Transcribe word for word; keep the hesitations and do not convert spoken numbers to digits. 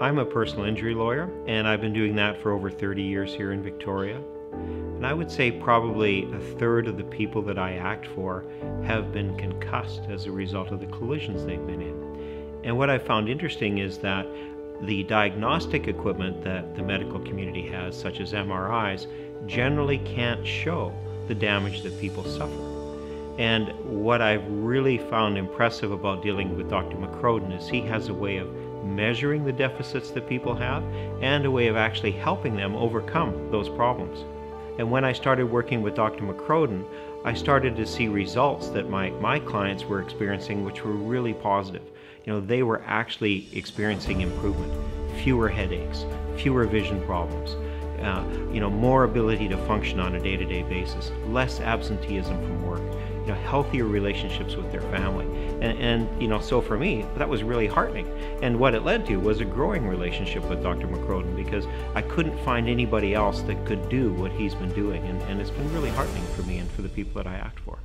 I'm a personal injury lawyer, and I've been doing that for over thirty years here in Victoria. And I would say probably a third of the people that I act for have been concussed as a result of the collisions they've been in. And what I found interesting is that the diagnostic equipment that the medical community has, such as M R Is, generally can't show the damage that people suffer. And what I've really found impressive about dealing with Doctor McCrodden is he has a way of measuring the deficits that people have and a way of actually helping them overcome those problems. And when I started working with Doctor McCrodden, I started to see results that my, my clients were experiencing, which were really positive. You know, they were actually experiencing improvement, fewer headaches, fewer vision problems, uh, you know, more ability to function on a day-to-day basis, less absenteeism from work, you know, healthier relationships with their family. And, and, you know, so for me, that was really heartening. And what it led to was a growing relationship with Doctor McCrodden, because I couldn't find anybody else that could do what he's been doing. And, and it's been really heartening for me and for the people that I act for.